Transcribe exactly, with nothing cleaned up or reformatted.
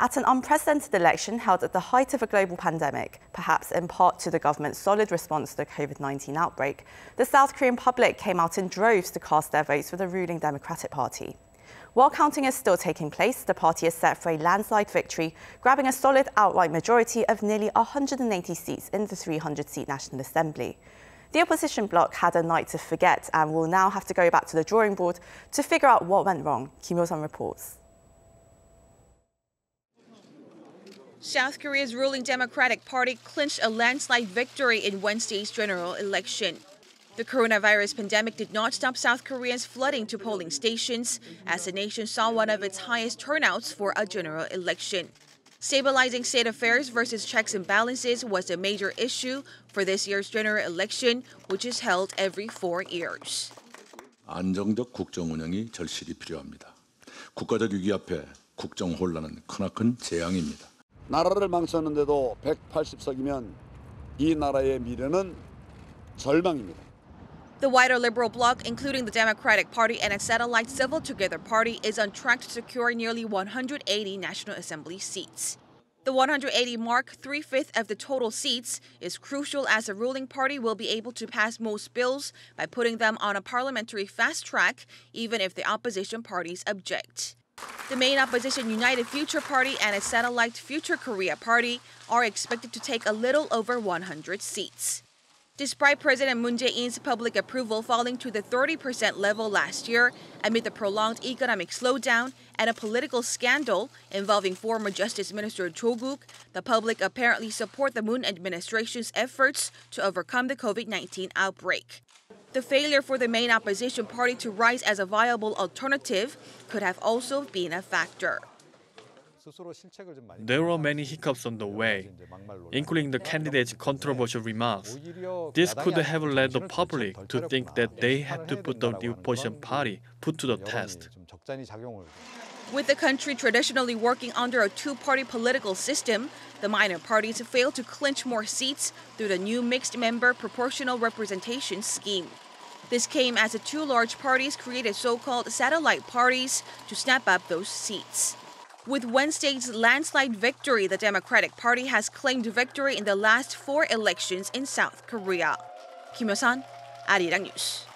At an unprecedented election held at the height of a global pandemic, perhaps in part to the government's solid response to the COVID nineteen outbreak, the South Korean public came out in droves to cast their votes for the ruling Democratic Party. While counting is still taking place, the party is set for a landslide victory, grabbing a solid outright majority of nearly one hundred eighty seats in the three hundred seat National Assembly. The opposition bloc had a night to forget and will now have to go back to the drawing board to figure out what went wrong, Kim Hyo-sun reports. South Korea's ruling Democratic Party clinched a landslide victory in Wednesday's general election. The coronavirus pandemic did not stop South Koreans flooding to polling stations, as the nation saw one of its highest turnouts for a general election. Stabilizing state affairs versus checks and balances was a major issue for this year's general election, which is held every four years. 안정적 국정 운영이 절실히 필요합니다. 국가적 위기 앞에 국정 혼란은 크나큰 재앙입니다. 나라를 망쳤는데도 백팔십 석이면 이 나라의 미래는 절망입니다. The wider liberal bloc, including the Democratic Party and its satellite Civil Together Party, is on track to secure nearly one hundred eighty National Assembly seats. The one hundred eighty mark, three-fifths of the total seats, is crucial as the ruling party will be able to pass most bills by putting them on a parliamentary fast track, even if the opposition parties object. The main opposition United Future Party and its satellite Future Korea Party are expected to take a little over one hundred seats. Despite President Moon Jae-in's public approval falling to the thirty percent level last year amid the prolonged economic slowdown and a political scandal involving former Justice Minister Cho Kuk, the public apparently support the Moon administration's efforts to overcome the COVID nineteen outbreak. The failure for the main opposition party to rise as a viable alternative could have also been a factor. There were many hiccups on the way, including the candidate's controversial remarks. This could have led the public to think that they had to put the opposition party put to the test. With the country traditionally working under a two-party political system, the minor parties failed to clinch more seats through the new mixed-member proportional representation scheme. This came as the two large parties created so-called satellite parties to snap up those seats. With Wednesday's landslide victory, the Democratic Party has claimed victory in the last four elections in South Korea. Kim Hyo-sun, Arirang News.